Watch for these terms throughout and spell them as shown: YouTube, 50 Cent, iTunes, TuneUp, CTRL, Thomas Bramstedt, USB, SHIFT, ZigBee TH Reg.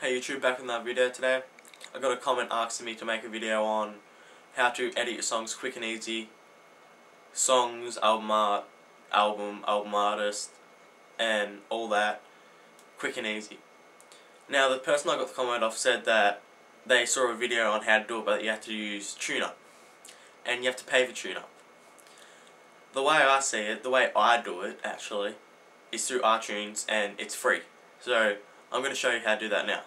Hey YouTube, back in that video today. I got a comment asking me to make a video on how to edit your songs quick and easy. Songs, album art, album artist, and all that. Quick and easy. Now the person I got the comment off said that they saw a video on how to do it, but you have to use TuneUp. And you have to pay for TuneUp. The way I see it, the way I do it actually, is through iTunes and it's free. So I'm going to show you how to do that now.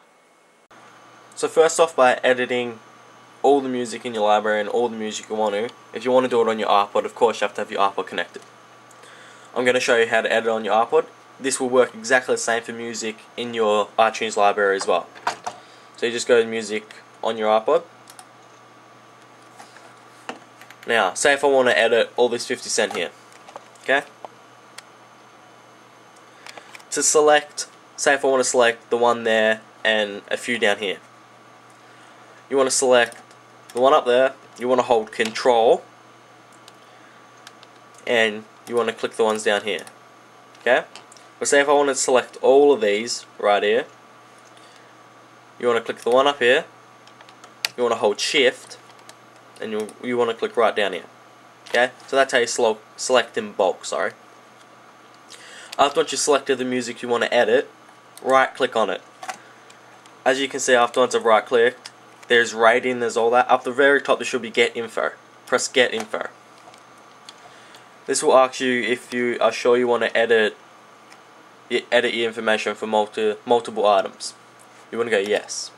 So first off, by editing all the music in your library and all the music you want to. If you want to do it on your iPod, of course you have your iPod connected. I'm going to show you how to edit on your iPod. This will work exactly the same for music in your iTunes library as well. So you just go to music on your iPod. Now, say if I want to edit all this 50 Cent here. Okay? To select, say if I want to select the one there and a few down here. You want to select the one up there, you want to hold Control, and you want to click the ones down here. Okay? But say if I want to select all of these right here, you want to click the one up here, you want to hold Shift, and you want to click right down here. Okay? So that's how you select in bulk, sorry. After once you've selected the music you want to edit, right click on it. As you can see, after once I've right clicked, there's rating, there's all that. Up the very top there should be Get Info. Press Get Info. This will ask you if you are sure you want to edit your information for multiple items. You want to go yes.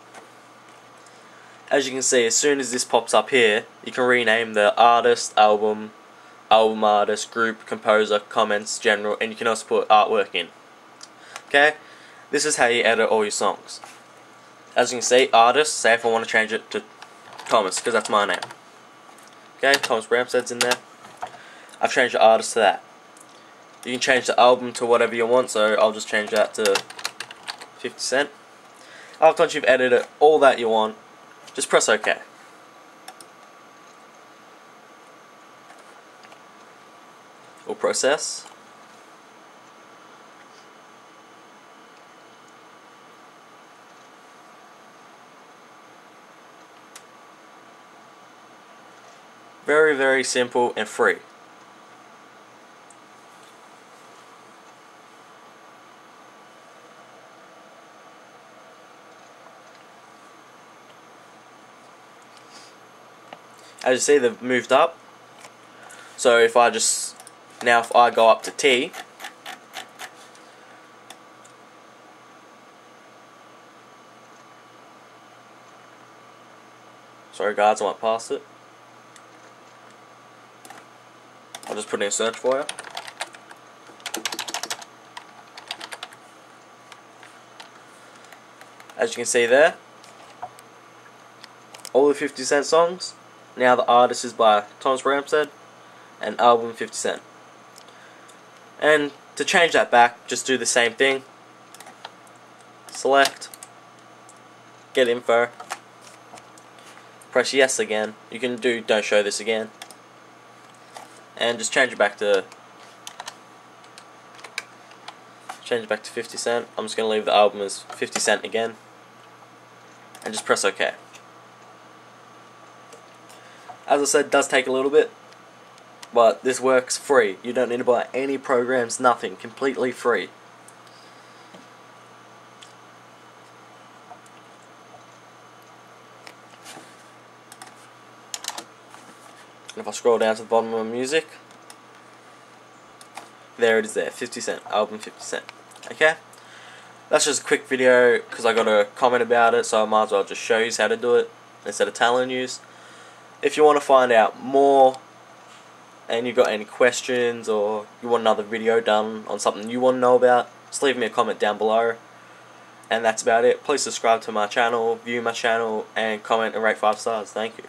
As you can see, as soon as this pops up here, you can rename the artist, album artist, group, composer, comments, general, and you can also put artwork in. Okay? This is how you edit all your songs. As you can see, artist, say if I want to change it to Thomas, because that's my name. Okay, Thomas Bramstedt's in there. I've changed the artist to that. You can change the album to whatever you want, so I'll just change that to 50 Cent. After once you've edited all that you want, just press OK. Or process. Very, very simple and free. As you see, they've moved up. So if I just, now if I go up to T, sorry guys, I went past it. I'll just put in a search for you. As you can see there, all the 50 Cent songs. Now the artist is by Thomas Bramstedt and album 50 Cent. And to change that back, just do the same thing. Select, get info, press yes again. You can do don't show this again. And just change it back to 50 Cent. I'm just going to leave the album as 50 Cent again. And just press OK. As I said, it does take a little bit, but this works free. You don't need to buy any programs, nothing. Completely free. And if I scroll down to the bottom of my music, there it is there, 50 Cent, album 50 Cent. Okay? That's just a quick video, because I got a comment about it, so I might as well just show you how to do it, instead of telling you. If you want to find out more and you've got any questions or you want another video done on something you want to know about, just leave me a comment down below. And that's about it. Please subscribe to my channel, view my channel, and comment and rate 5 stars. Thank you.